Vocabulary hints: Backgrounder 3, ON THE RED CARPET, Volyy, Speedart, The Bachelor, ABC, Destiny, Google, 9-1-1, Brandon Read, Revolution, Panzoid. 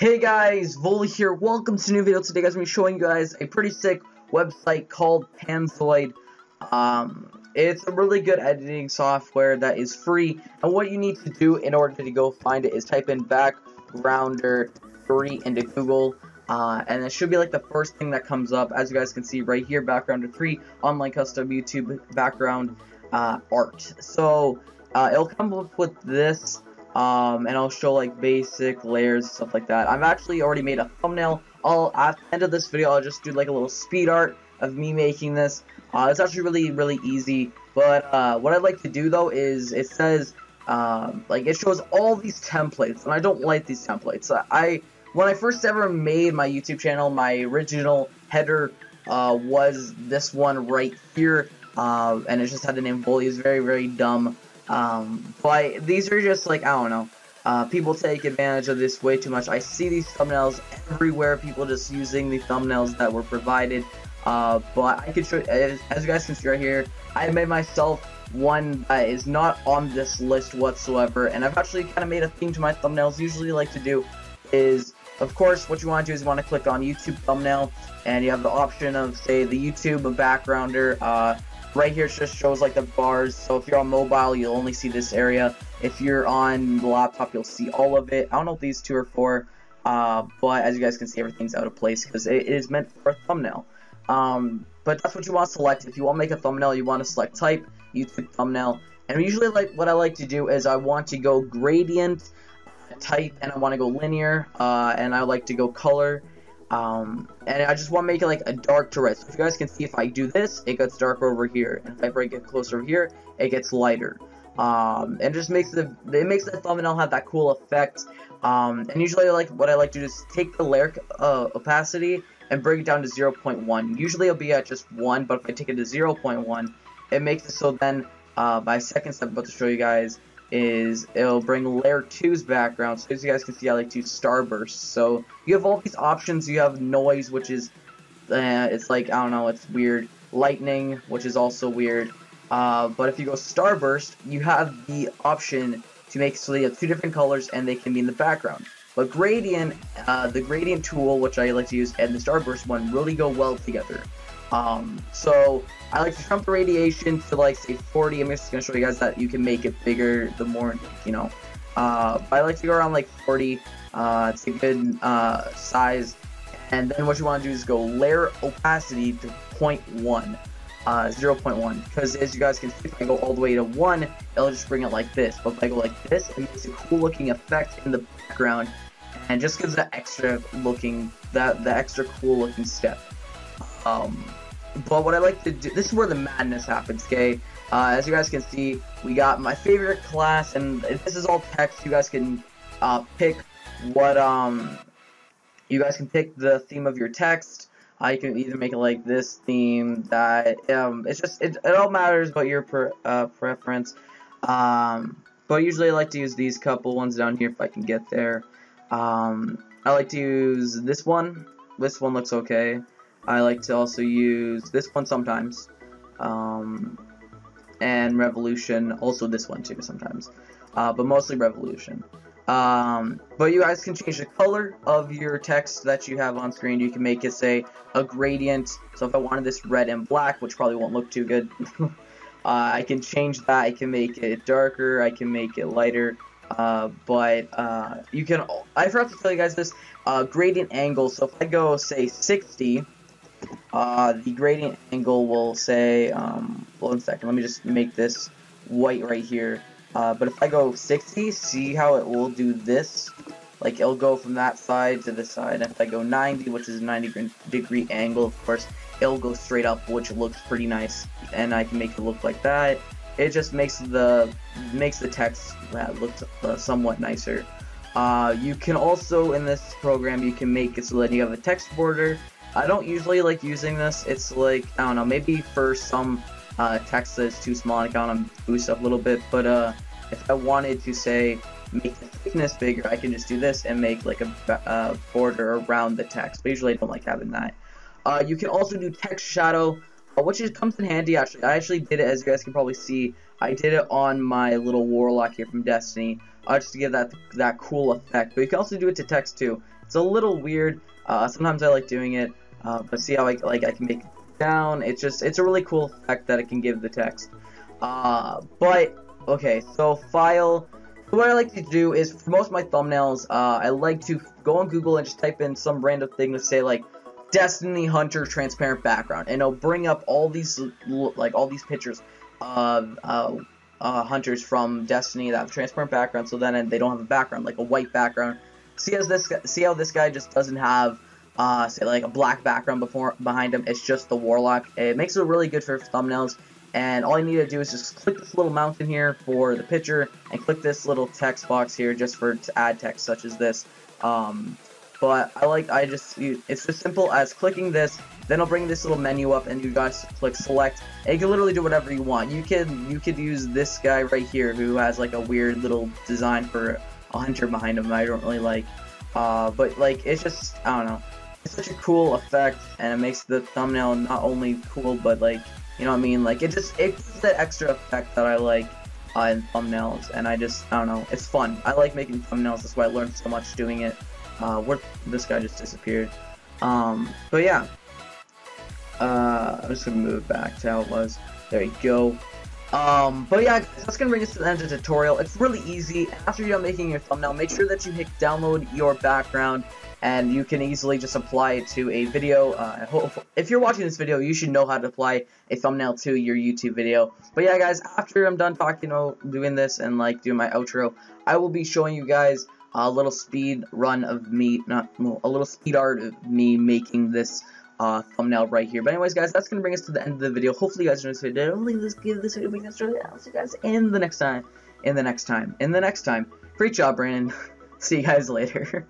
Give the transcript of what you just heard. Hey guys, Voli here. Welcome to a new video. Today, guys, I'm going to be showing you guys a pretty sick website called Panzoid. It's a really good editing software that is free. And what you need to do in order to go find it is type in Backgrounder 3 into Google. And it should be like the first thing that comes up. As you guys can see right here, Backgrounder 3, online custom YouTube background art. So it'll come up with this. And I'll show like basic layers, stuff like that. I've actually already made a thumbnail. At the end of this video, I'll just do like a little speed art of me making this. It's actually really easy. But what I'd like to do though is it says like it shows all these templates, and I don't like these templates. When I first ever made my YouTube channel, my original header was this one right here, and it just had the name Voli. It's very dumb. But these are just like, I don't know, people take advantage of this way too much. I see these thumbnails everywhere, people just using the thumbnails that were provided, but I could show, as you guys can see right here, I made myself one that is not on this list whatsoever, and I've actually kind of made a theme to my thumbnails. Usually like to do is, of course, what you want to do is you want to click on YouTube thumbnail, and you have the option of, say, the YouTube backgrounder. Right here it just shows like the bars, so if you're on mobile you'll only see this area. If you're on the laptop you'll see all of it. I don't know if these two are for, but as you guys can see everything's out of place because it is meant for a thumbnail. But that's what you want to select. If you want to make a thumbnail you want to select type, YouTube thumbnail. And usually like what I like to do is I want to go gradient, type, and I want to go linear, and I like to go color. And I just want to make it like a dark to red. So if you guys can see, if I do this, it gets darker over here, and if I break it closer over here, it gets lighter. And just makes it makes the thumbnail have that cool effect. And usually, like what I like to do is take the layer opacity and bring it down to 0.1. Usually, it'll be at just 1, but if I take it to 0.1, it makes it so then my second step I'm about to show you guys is it'll bring layer 2's background. So as you guys can see, I like to starburst. So you have all these options. You have noise, which is it's like, I don't know, it's weird. Lightning, which is also weird. But if you go starburst, you have the option to make so they have two different colors and they can be in the background. But gradient, the gradient tool, which I like to use, and the starburst one really go well together. So I like to trump the radiation to like say 40. I'm just gonna show you guys that you can make it bigger the more, you know, I like to go around like 40. It's a good size. And then what you want to do is go layer opacity to 0.1, 0.1, because as you guys can see, if I go all the way to 1, it'll just bring it like this. But if I go like this, it makes a cool looking effect in the background and just gives that extra looking, the extra cool looking step. But what I like to do, this is where the madness happens, okay? As you guys can see, we got my favorite class, and this is all text. You guys can pick what, you guys can pick the theme of your text. You can either make it like this theme, that, it's just, it all matters about your preference. But usually I like to use these couple ones down here if I can get there. I like to use this one. This one looks okay. I like to also use this one sometimes, and Revolution, also this one too sometimes, but mostly Revolution. But you guys can change the color of your text that you have on screen. You can make it, say, a gradient. So if I wanted this red and black, which probably won't look too good, I can change that. I can make it darker, I can make it lighter. But you can, I forgot to tell you guys this, gradient angle. So if I go, say, 60, the gradient angle will say, one second, let me just make this white right here, but if I go 60, see how it will do this, like, it'll go from that side to this side, and if I go 90, which is a 90-degree angle, of course, it'll go straight up, which looks pretty nice, and I can make it look like that. It just makes the text that looks somewhat nicer. You can also, in this program, you can make it so that you have a text border. I don't usually like using this. It's like, I don't know, maybe for some text that's too small, I kind of boost up a little bit, but if I wanted to, say, make the thickness bigger, I can just do this and make like a border around the text, but usually I don't like having that. You can also do text shadow, which comes in handy, actually. I actually did it, as you guys can probably see, I did it on my little warlock here from Destiny, just to give that cool effect, but you can also do it to text too. It's a little weird. Sometimes I like doing it, but see how I can make it down. It's just, it's a really cool effect that it can give the text. But okay, so file. What I like to do is, for most of my thumbnails, I like to go on Google and just type in some random thing to say like Destiny Hunter transparent background, and it'll bring up all these pictures of hunters from Destiny that have transparent background. So then they don't have a background, like a white background. See how this guy just doesn't have say like a black background behind him. It's just the warlock. It makes it really good for thumbnails. And all you need to do is just click this little mountain here for the picture, and click this little text box here just for to add text such as this. But it's as simple as clicking this. Then I'll bring this little menu up, and you guys click select. And you can literally do whatever you want. You could use this guy right here who has like a weird little design for a hunter behind him. I don't really like. But like it's just, I don't know. It's such a cool effect, and it makes the thumbnail not only cool but like, you know what I mean? Like, it's that extra effect that I like in thumbnails, and I don't know, it's fun. I like making thumbnails, that's why I learned so much doing it. This guy just disappeared. But yeah. I'm just gonna move back to how it was. There you go. But yeah, that's gonna bring us to the end of the tutorial. It's really easy. After you're done making your thumbnail, make sure that you hit download your background, and you can easily just apply it to a video. If you're watching this video, you should know how to apply a thumbnail to your YouTube video. But yeah, guys, after I'm done talking, doing this and like doing my outro, I will be showing you guys a little speed run of me, a little speed art of me making this thumbnail right here. But anyways, guys, that's gonna bring us to the end of the video. Hopefully, you guys enjoyed this video. Give this video a big thumbs up. I'll see you guys in the next time. Great job, Brandon. See you guys later.